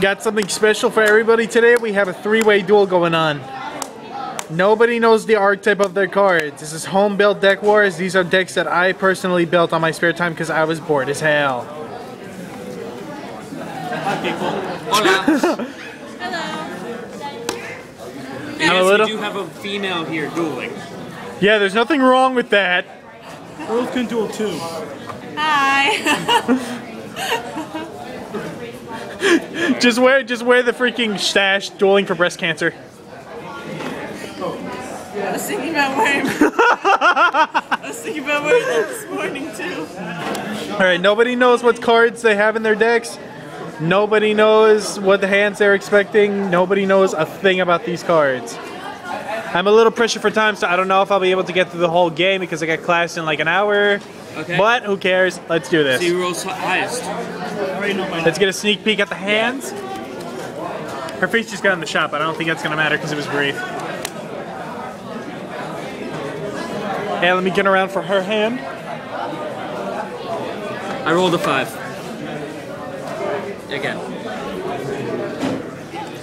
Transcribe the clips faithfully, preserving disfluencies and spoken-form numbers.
Got something special for everybody today. We have a three-way duel going on. Nobody knows the archetype of their cards. This is home-built deck wars. These are decks that I personally built on my spare time because I was bored as hell. Hi, people. Hola. Hello. Yes, we do have a female here dueling. Yeah, there's nothing wrong with that. Girls can duel too. Hi. Just wear, just wear the freaking stash, dueling for breast cancer. I was thinking about wearing. I was thinking about wearing that this morning too. All right, nobody knows what cards they have in their decks. Nobody knows what the hands they're expecting. Nobody knows a thing about these cards. I'm a little pressured for time, so I don't know if I'll be able to get through the whole game because I got class in like an hour. Okay. But who cares? Let's do this. Zero's highest. Let's get a sneak peek at the hands. Her face just got in the shop, but I don't think that's gonna matter because it was brief. Hey, let me get around for her hand. I rolled a five. Again.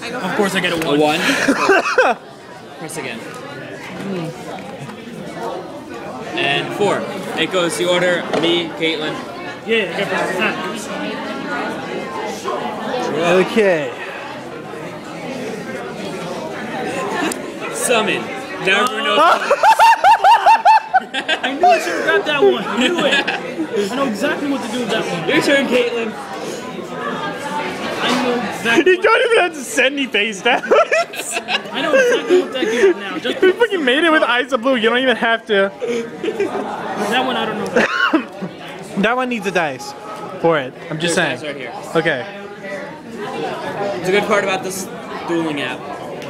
I go of course, I get a one. A one. Oh. Press again. Hmm. And four. It goes the order, me, Caitlin. Yeah, I got okay. Summon. Never know. I knew I should have grabbed that one. I knew it. I know exactly what to do with that one. Your turn, Caitlin. I know exactly. You don't even have to send me face down. I know exactly what that is now. Just you fucking made it with Eyes of Blue. You don't even have to. That one I don't know. That one needs a dice for it. I'm just There's saying. Dice right here. Okay. It's a good part about this dueling app,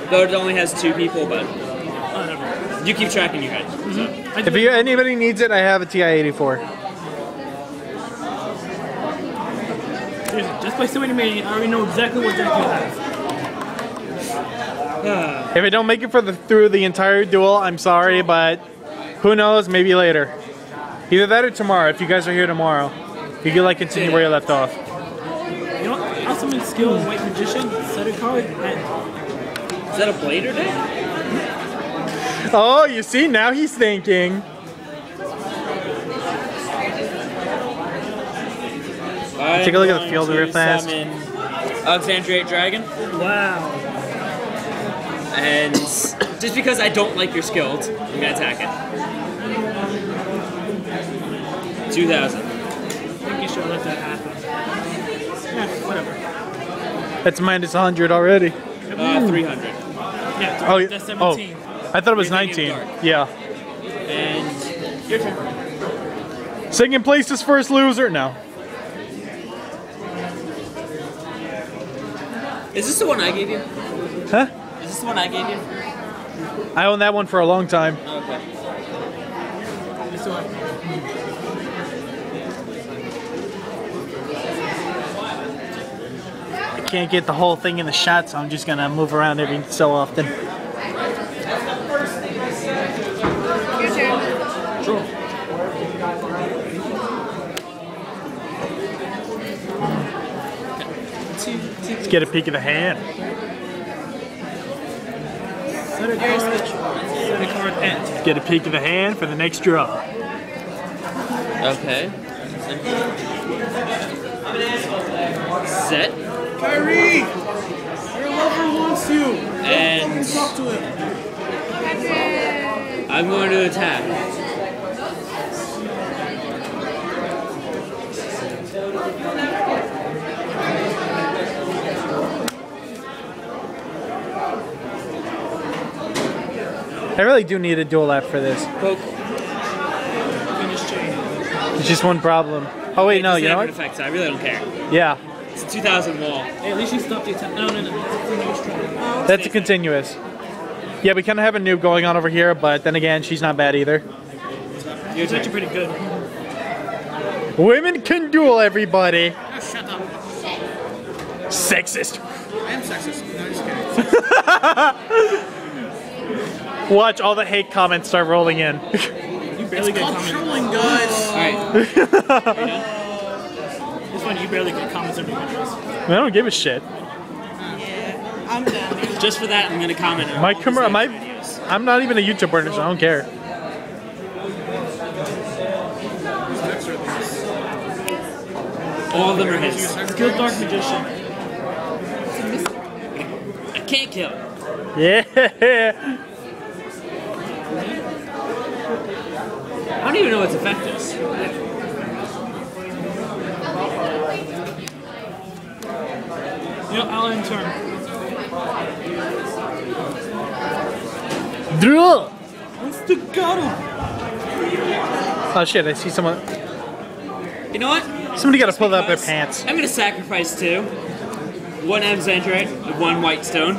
though it only has two people, but whatever. You keep track in your head. Mm-hmm. So. If you, anybody needs it, I have a T I eighty-four. Just by saying me, I already know exactly what deck you have. Uh, if I don't make it for the through the entire duel, I'm sorry, but who knows? Maybe later. Either that or tomorrow. If you guys are here tomorrow, you can like continue yeah. where you left off. You know, I summon skill White Magician. Set a card. And is that a Blader deck? Oh, you see, now he's thinking. I'm Take a look at the field real fast. Alexandria Dragon. Wow. And just because I don't like your skilled, I'm gonna attack it. Two thousand. I think you should have let that happen. Yeah, whatever. That's minus a hundred already. Uh, three hundred. Yeah. Oh, that's seventeen. Oh, I thought it was nineteen. Yeah. And your turn. Second place is first loser now. Is this the one I gave you? Huh? Is this the one I gave you? I owned that one for a long time. Okay. This one. I can't get the whole thing in the shot, so I'm just gonna move around every so often. Your turn. Sure. Let's get a peek of the hand. Set a card. Set a card end. Let's get a peek of the hand for the next draw. Okay. Set. Kyrie! Your lover wants you! And talk to him. I'm going to attack. I really do need a dual app for this. Poke. Phoenix Chain. It's just one problem. Oh wait, it no, you know what? Effects, I really don't care. Yeah. It's a two thousand wall. Hey, at least you stopped the attack. No, no, no. Oh, that's a continuous. Yeah, we kind of have a noob going on over here, but then again, she's not bad either. You're actually pretty good. Women can duel, everybody. Oh, shut up. Sexist. I am sexist. No, just kidding. Watch all the hate comments start rolling in. You barely it's get comments. Trolling, guys. All right. This one, you barely get comments every one of us. I don't give a shit. I'm down here. Just for that, I'm gonna comment on my camera. My, I'm not even a YouTube partner, so I don't care. All of them are hits. Kill Dark Magician. I can't kill. Yeah. I don't even know its effect is. You know, I'll end turn. Drill! It's the gutter. Oh shit, I see someone. You know what? Somebody got to pull up their pants. I'm going to sacrifice two. One Alexandrite, one White Stone.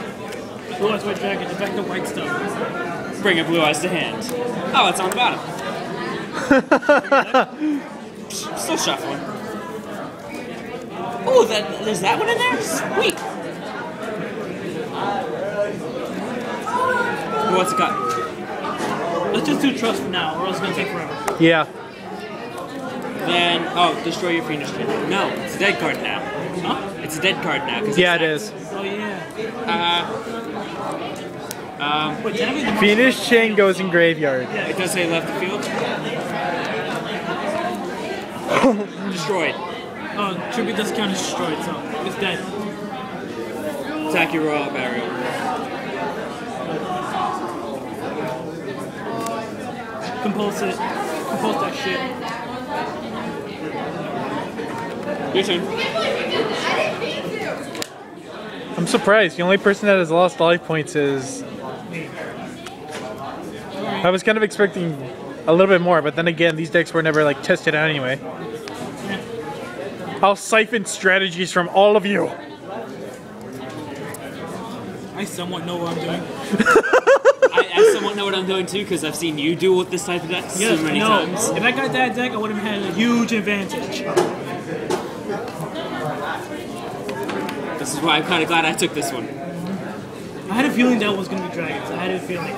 Blue Eyes White Dragon, effect the White Stone. Bring a Blue Eyes to hand. Oh, it's on the bottom. Still shuffling. Oh, that, there's that one in there? Sweet. Oh, what's it got? Let's just do trust for now, or else it's going to take forever. Yeah. Then, oh, destroy your Phoenix Chain. No, it's a dead card now. Huh? It's a dead card now. Yeah, it is. Oh, yeah. Uh, um, wait, yeah. Phoenix Chain goes in graveyard. Yeah, it does say left the field. Destroyed. Oh, tribute does count as destroyed, so it's dead. Attack your Royal Barrier. Compulse it. Compulse that shit. Your turn. I'm surprised. The only person that has lost life points is... I was kind of expecting a little bit more, but then again, these decks were never like tested out anyway. I'll siphon strategies from all of you. I somewhat know what I'm doing. I, I somewhat know what I'm doing too, because I've seen you deal with this type of deck yes, so many no. times. If I got that deck, I would have had a huge advantage. This is why I'm kind of glad I took this one. I had a feeling that was going to be dragons. I had a feeling.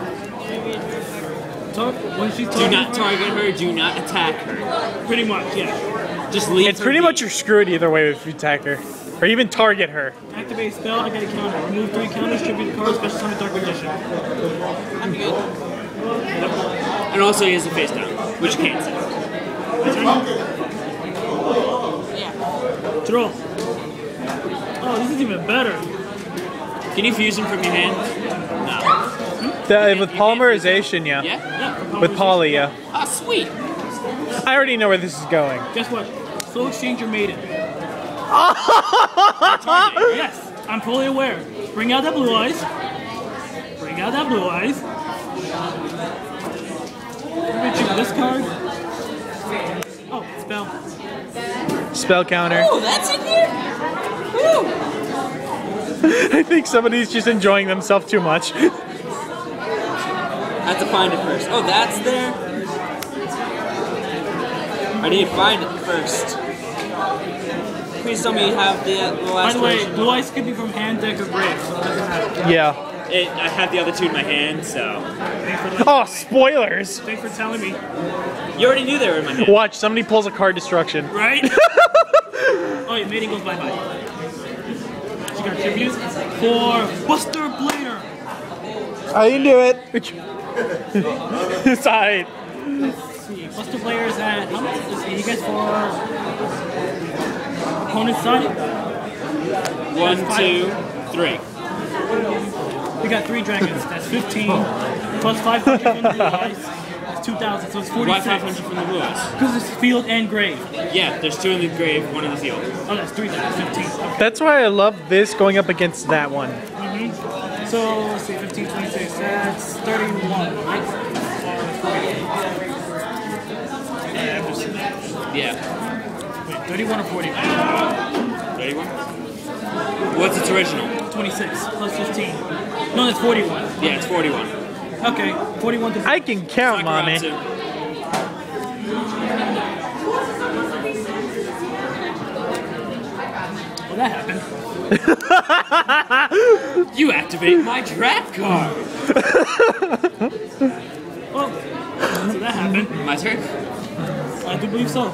Talk, when she do not target her, do not attack her. Pretty much, yeah. Just leave It's her pretty lead. much you're screwed either way if you attack her. Or even target her. Activate spell, I got a counter. Remove three counters, tribute cards, special summon Dark Magician. I'm good. And also he has a face down, which you can't say. Yeah. Draw. Oh, this is even better. Can you fuse him from your hand? No. The, you with polymerization, yeah. Yeah? yeah with poly, yeah. Ah, oh, sweet! I already know where this is going. Guess what? Soul Exchange or Maiden. Yes, I'm fully aware. Bring out that Blue Eyes. Bring out that Blue Eyes. This card. Oh, spell. Spell counter. Oh, that's in here? I think somebody's just enjoying themselves too much. I have to find it first. Oh, that's there? I need to find it first. Please tell me you have the, uh, the last one. By the way, Blue Eyes could be from hand, deck, or grave, so it doesn't matter. Yeah. It, I had the other two in my hand, so... Oh, spoilers! Thanks for telling me. You already knew they were in my hand. Watch, somebody pulls a card destruction. Right? Oh, your mating goes bye-bye. You got tribute for Buster Blader. I didn't do it. Sorry. Let's see. Buster Blader is at how much? Let's see. He gets for opponent's side. One, two, three. We got three dragons. That's fifteen plus five hundred from the Blue Eyes. That's two thousand. So it's forty-six. Why five hundred from the Blue Eyes? Because it's field and grave. Yeah, there's two in the grave, one in the field. Oh, that's three. That's fifteen. That's why I love this going up against that one. Mm-hmm. So, let's see, fifteen, twenty-six, that's thirty-one, right? Yeah, I've just seen that. Yeah. Wait, thirty-one or forty? thirty-one? What's its original? twenty-six, plus fifteen. No, that's forty-one. Yeah, it's forty-one. Okay, forty-one to fifty. I can count, mommy. Well, that happened. You activate my draft card. Well, so that happened. My turn? I do believe so.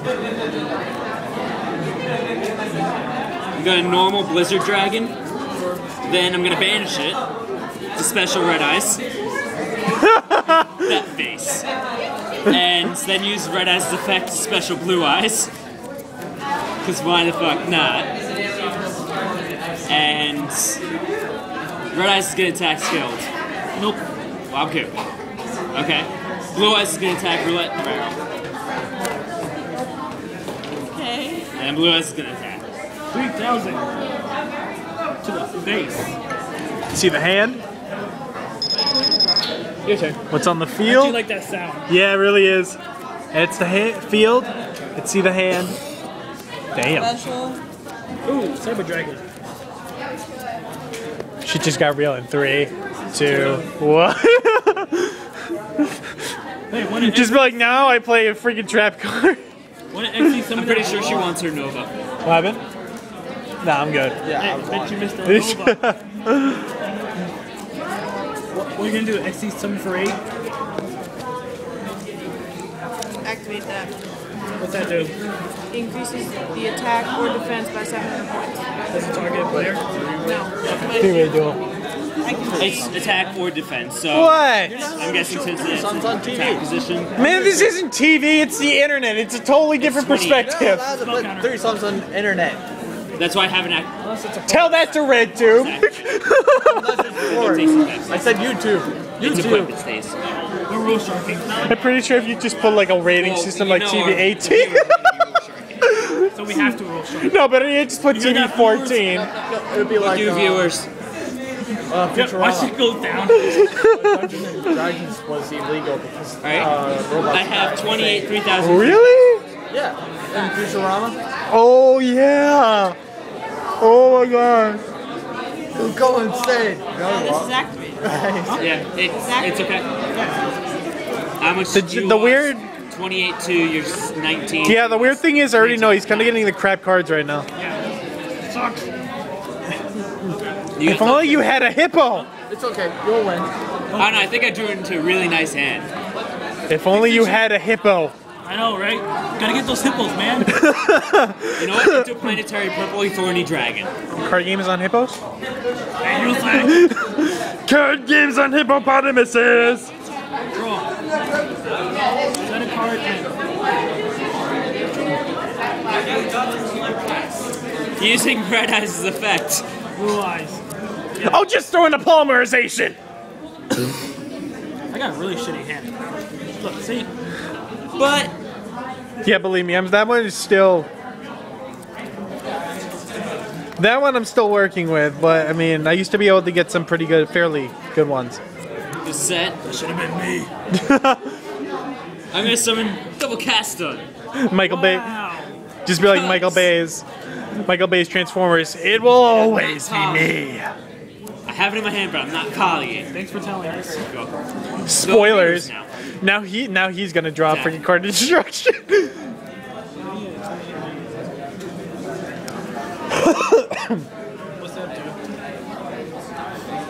You got a normal Blizzard Dragon, Then I'm gonna banish it. It's a special Red Eyes. That face. And then use Red Eyes' effect, special Blue Eyes. Because why the fuck not? And Red Eyes is gonna attack skilled. Nope. Wow, good. Okay. Blue Eyes is gonna attack roulette and barrel. Okay. And Blue Eyes is gonna attack. three thousand to the face. See the hand? Your turn. What's on the field? I do like that sound. Yeah, it really is. It's the ha field. Let's see the hand. Damn. Special. Ooh, Cyber Dragon. She just got real in three, two, one. Hey, one just be like, now I play a freaking trap card. I'm pretty sure she wants her Nova. What happened? Nah, I'm good. Yeah, hey, I bet lying. You missed her Nova. What, what are you going to do? X C summon for eight? Activate that. What's that do? Increases the attack or defense by seven hundred points. Does it target a player? No. Three-way duel. It's attack or defense, so what? I'm guessing since it's on attack T V. Position. Man, this isn't T V, it's the internet. It's a totally different perspective. You're not allowed to put three songs on the internet. That's why I haven't act. Tell that to RedTube. Exactly. I said YouTube. YouTube. YouTube. I'm pretty sure if you just put like a rating well, system like T V eighteen. So we have to roll shark. No, but you just put T V fourteen. No, it would be like. You viewers. Uh, yep, watch it go down. Dragons was illegal because right. uh, I have twenty-eight, three thousand. Really? Yeah. And Futurama. Oh yeah. Oh my God. It'll go insane. No, this is activated. Yeah, it's, it's okay. How much did you? The weird. Twenty-eight to your nineteen. Yeah, the weird thing is, I already know he's kind of getting the crap cards right now. Yeah. It sucks. You if only you had a hippo! It's okay, you'll win. Oh no, I think I drew it into a really nice hand. If only you had a hippo. I know, right? Gotta get those hippos, man. You know what? Interplanetary purple thorny dragon. Card games on hippos? And like card games on hippopotamuses! Draw. Set a card in. Using Red Eyes' effect. Blue Eyes. Yeah. I'll just throw in a polymerization! I got a really shitty hand. Look, see? But... yeah, believe me, I'm, that one is still... that one I'm still working with, but I mean, I used to be able to get some pretty good, fairly good ones. The set. That should have been me. I'm gonna summon Double Casta. Michael wow. Bay. Just be like nice. Michael Bay's. Michael Bay's Transformers, it will always be me. I have it in my hand, but I'm not calling it. Thanks for telling us. Spoilers. Now. now he, now he's gonna draw exactly. Freaking card destruction. What's that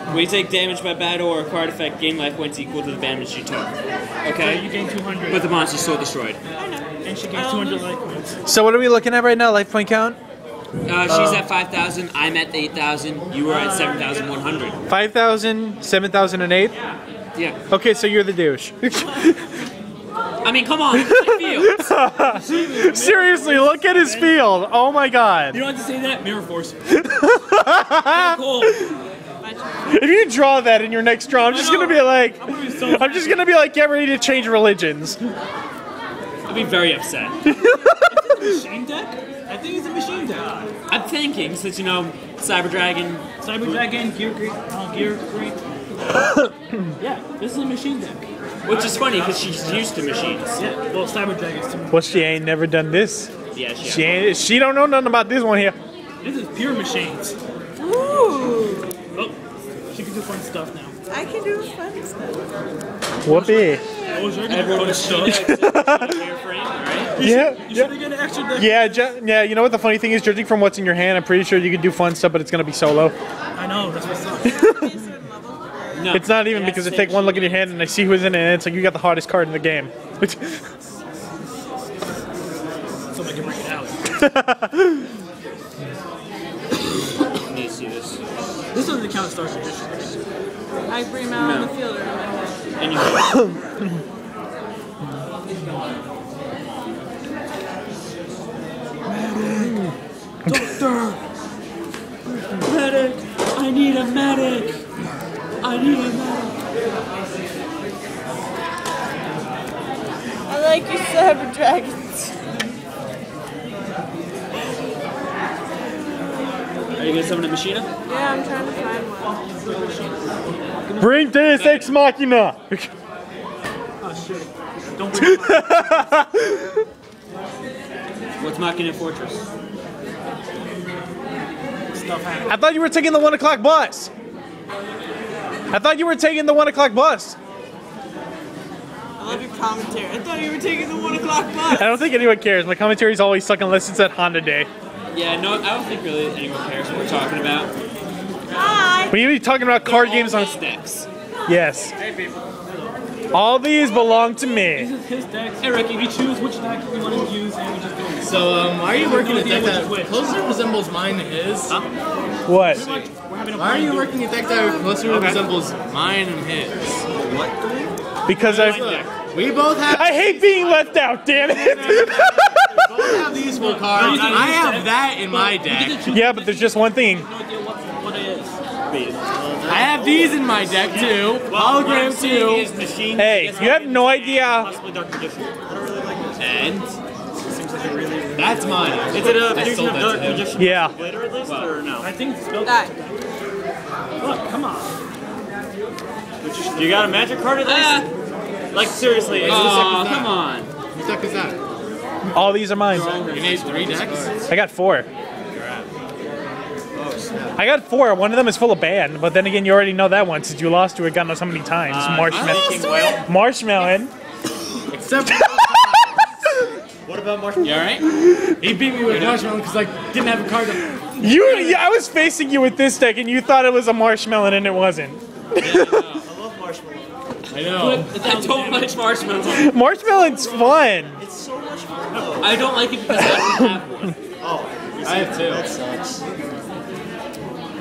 do? We take damage by battle or a card effect. Gain life points equal to the damage you took. Okay. So you gain two hundred. But the monster's so destroyed. I know. And she gains two hundred life points. So what are we looking at right now? Life point count. Uh, she's uh, at five thousand, I'm at eight thousand, you were at seven thousand one hundred. five thousand, seven thousand eight? Yeah. Yeah. Okay, so you're the douche. I mean, come on, it's my field. Seriously, look at his field. Oh my God. You don't have to say that, Mirror Force. Cool. If you draw that in your next draw, I'm just going to be like, I'm, be so I'm just going to be like, get ready to change religions. I'll be very upset. Machine deck? I think it's a machine deck. I'm thinking, since you know, Cyber Dragon. Cyber Dragon, Gear Creek, uh, Gear Creek. Yeah, this is a machine deck. Which is funny, because she's used to machines. Yeah, well, Cyber Dragon's too. Well, she ain't never done this. Yeah, she She, ain't, she don't know nothing about this one here. This is pure machines. Ooh. Oh, she can do fun stuff now. I can do fun stuff. Whoopee. Everyone is stuck. Yeah, yeah. Yeah, ju yeah, you know what the funny thing is, judging from what's in your hand, I'm pretty sure you can do fun stuff, but it's going to be solo. I know, that's what's up. No, it's not even because I take one look at your hand and I see who's in it, and it's like, you got the hardest card in the game. Somebody can bring it out. see this. This doesn't count as Dark Magician. I bring him out no. on the field or in my head. And you Medic! Doctor! Medic! I need a medic! I need a medic! I like your cyber dragons. Are you going to summon a Machina? Yeah, I'm trying to find one. Bring Deus Ex Machina! Oh shit. Don't bring it. What's Machina Fortress? Stuff happened. I thought you were taking the one o'clock bus! I thought you were taking the one o'clock bus! I love your commentary. I thought you were taking the one o'clock bus! I don't think anyone cares. My commentary is always suck unless it's at Honda Day. Yeah, no, I don't think really anyone cares what we're talking about. Hi. We need to be talking about card games on decks. Yes. Hey, people. All these belong to me. This is his deck. Hey, Rick, if you choose which deck you want to use, and we just do it. So, um, why are you working a deck that closely resembles mine to his? Huh? What? Why are you working a deck that closely okay. resembles mine and his? What? Because I. Deck. We both have. I hate being left out. Damn it. I have these full cards. No, I have that in my deck. Yeah, but there's just one thing. I have these in my deck too. Hologram too. Hey, you have no idea. And that's mine. Is it a version of Dark Magician? Yeah. I think it's built. Look, come on. You got a magic card at least? Like seriously? Oh, come on. What deck is that? All these are mine. You need three decks? I got four. I got four. One of them is full of ban, but then again, you already know that one since you lost to it. God knows how many times. Uh, Marshmallow. Marshmallow. Except. What about Marshmallow? You alright? He beat me with Marshmallow because I didn't have a card. To you, yeah, I was facing you with this deck, and you thought it was a Marshmallow, and it wasn't. Yeah, I, I love Marshmallow. I know. I don't like Marshmallow. Marshmallow's fun. It's so much fun. No, I don't like it because I don't have one. Oh, I have two. That sucks.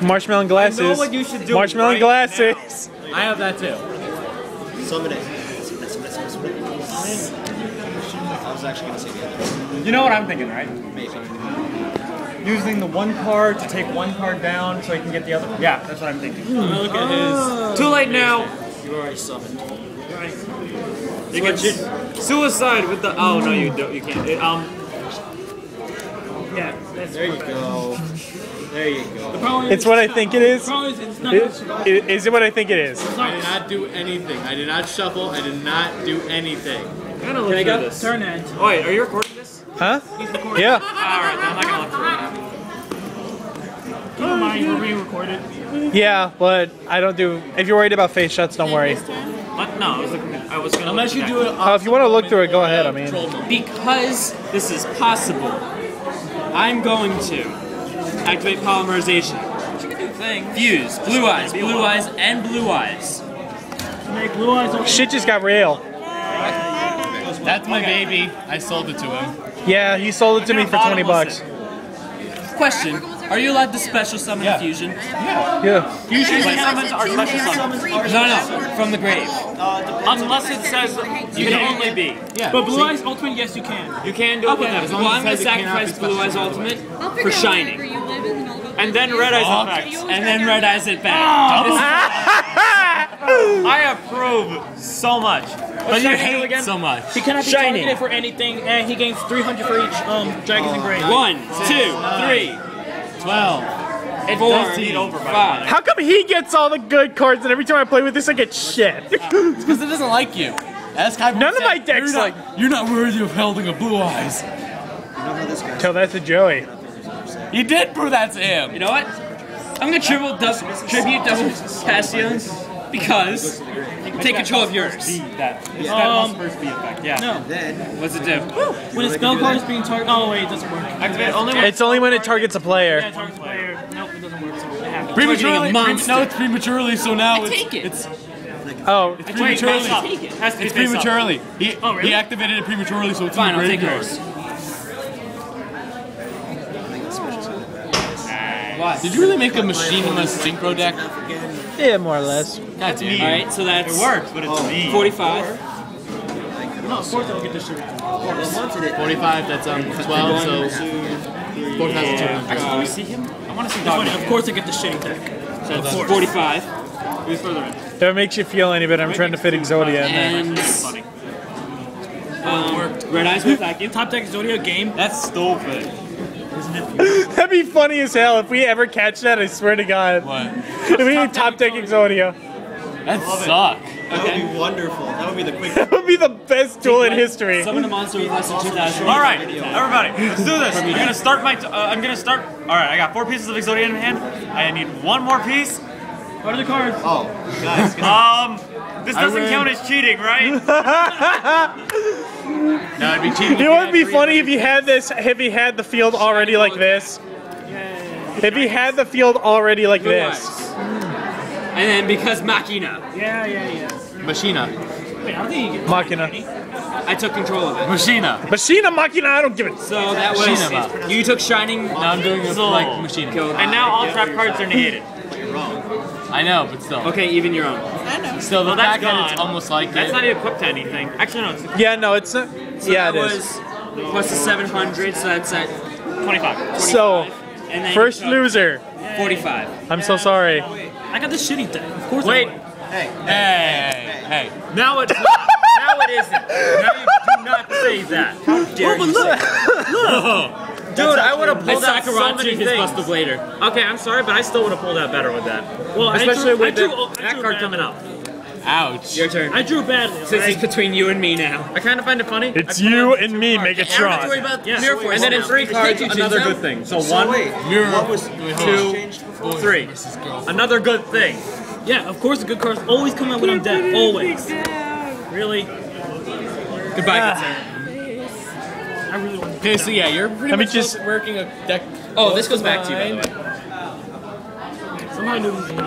Marshmallow glasses. I know what you should do. Marshmallow right glasses. Now. I have that too. Summon it. I was actually going to say the other. You know what I'm thinking, right? Maybe. Using the one card to take one card down so I can get the other one. Yeah, that's what I'm thinking. Mm. Look at oh. his. Too late now. You already summoned. Right. You can suicide with the. Oh no, you don't. You can't. It, um. Yeah. That's there you go. There you go. The problem it's is what I think it is. Is, it's not it, it, is it what I think it is? I did not do anything. I did not shuffle. I did not do anything. Can I go? This. Turn it. Oh, wait, are you recording this? Huh? He's recording. Yeah. All right. I'm not gonna look for it. Don't mind. We're being recorded. Yeah, but I don't do. If you're worried about face shots, don't worry. What? No, I was looking. I was gonna. Unless you do it. Uh, if you want to look through it, go ahead. I mean, because this is possible, I'm going to activate polymerization. Fuse Blue Eyes, Blue Eyes, and Blue Eyes. Make Blue Eyes. Shit just got real. That's my baby. I sold it to him. Yeah, he sold it to me for twenty bucks. Question. Are you allowed to special summon yeah. fusion? Yeah. Yeah. Fusion summons are special summons. No, no, from the grave. Uh, Unless it says you can only be. Yeah. But Blue Eyes Ultimate, yes, you can. You can do it. Okay. Well, I'm going to sacrifice Blue Eyes Ultimate for Shining. And then Red Eyes oh. at back. And then Red Eyes at back. Oh. I approve so much. But you hate again? So much. He cannot be Shining. Targeted for anything, and he gains three hundred for each um, Dragons and Graves. One, two, three. twelve. It does eat over by five. How come he gets all the good cards and every time I play with this I get shit? It's because it doesn't like you. That's kind of none of my decks like you're not worthy of holding a Blue Eyes. Tell that to Joey. You did prove that to him. You know what? I'm gonna tribute double tribute double Cassian's because take control of yours. That it's um, that first B effect, yeah. No. What's it do? Woo. When a spell card is being targeted. Oh wait, it doesn't work. Activate only when it's only when it targets a player. Yeah, it targets a player. Nope, it doesn't work. So it happens. Prematurely. No, it's prematurely. So now I it's take it. It's, oh, it's prematurely. Wait, it has to be it's prematurely. He, oh, really? He activated it prematurely, so it's fine. I'll take yours. Wow. Did you really make a Machina synchro deck? Yeah, more or less. That's me. All right, so that's it works, but it's me. forty-five. No, of course I'll get distributed. forty-five, that's um, twelve, so... Yeah. Actually, do we see him? I want to see Dog. Of course I get the Shake deck. So that's forty-five. Who's further in? If that makes you feel any better, I'm trying to fit Exodia in there. Um, Red Eyes with Vacuum. Top deck Exodia game. That's stupid. That'd be funny as hell if we ever catch that, I swear to God. What? If we top, top deck Exodia. That suck. Okay. That would be wonderful. That would be the quickest. That would be the best duel in history. Summon a monster with less than two thousand. All right, everybody, let's do this. I'm gonna start my. T uh, I'm gonna start. All right, I got four pieces of Exodia in my hand. I need one more piece. What are the cards? Oh, guys. um, this doesn't count as cheating, right? No, it'd be cheating. It would be funny if you had this. If he had the field already like this. If he had the field already like this. And then because Machina. Yeah, yeah, yeah. Machina. Wait, I don't think you get Machina. I took control of it. Machina. Machina, Machina, I don't give it. So that was. Machina. You took Shining. Now I'm doing it like Machina. And now all trap cards are negated. You're wrong. I know, but still. Okay, even your own. I know. So the well, fact that it's almost like that's it. Not even equipped to anything. Actually, no, it's equipped. Yeah, no, it's not. So yeah, that it was is. Plus the seven hundred, so that's at twenty-five. twenty-five. So, and then first loser. forty-five. I'm so sorry. I got the shitty thing. Of course. Wait. Hey. Hey. Hey. Hey. Now it's not. Now it isn't. Now you do not say that. How dare you say that? Dude, I would have pulled out so many things. Buster Blader. Okay, I'm sorry, but I still would have pulled out better with that. Well, especially with that card coming up. Ouch. Your turn. I drew badly. This is between you and me now. I kind of find it funny. It's you and me, Megatron. And then in three cards, another good thing. So one, two, three. Another good thing. Yeah, of course the good cards always come out when I'm dead. Always. Really? Goodbye, concern. I really want to okay, so yeah, you're pretty Let much just working a deck. Oh, this goes back to you, by the way. Somebody knew this one.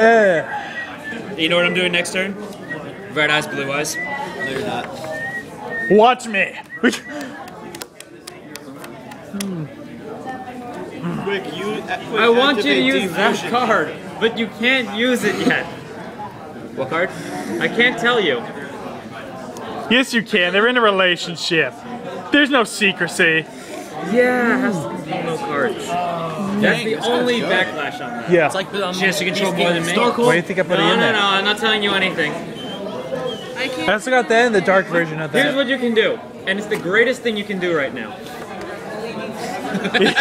Eh. You know what I'm doing next turn? Red Eyes, Blue Eyes. No, you're not. Watch me. Quick, you. I want you to use that card, but you can't use it yet. What card? I can't tell you. Yes, you can. They're in a relationship. There's no secrecy. Yeah, it has to be no cards. Uh, That's the only backlash on that. Yeah. It's like um, she has to control more than me. Cool. Why do you think I put no, it in No, no, no. I'm not telling you anything. I can't. I also got that in the dark version of that. Here's what you can do, and it's the greatest thing you can do right now. There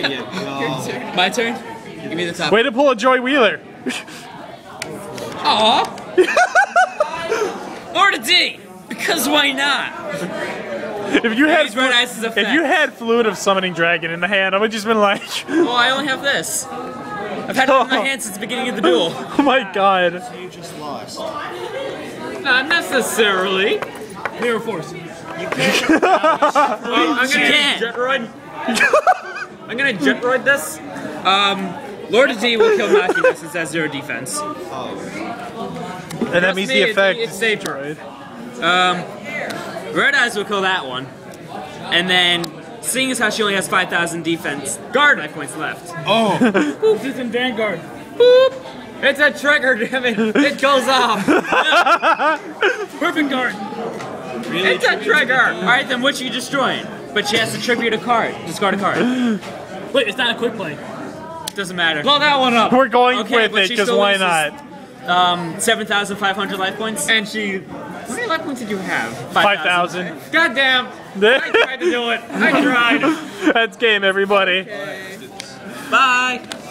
you go. My turn? Give me the top. Way to pull a Joy Wheeler. Aw. Or to D, because why not? If you had Red Eyes is a fact. If you had Fluid of Summoning Dragon in the hand, I would just been like. Oh, I only have this. I've had it in my hand since the beginning of the duel. Oh my God. So you just lost. Not necessarily. Mirror Force. You can't. uh, I'm gonna can. Jet Roid. I'm gonna Jet Roid this. Um, Lord of D will kill Machina since it has zero defense. Oh. And that means the effect. It's Sage Roid. Um, Red Eyes will kill that one. And then, seeing as how she only has five thousand defense, guard my points left. Oh. Boop. It's in Vanguard. Boop. It's a trigger, damn it. It goes off. Yeah. Perfect Guard. Really it's a trigger. Alright, then what are you destroying? But she has to tribute a card. Discard a card. Wait, it's not a quick play. Doesn't matter. Blow that one up. We're going okay, with it, because why not? Um, seven thousand five hundred life points. And she... How many life points did you have? five thousand. five, Goddamn! I tried to do it. I tried. That's game, everybody. Okay. Bye!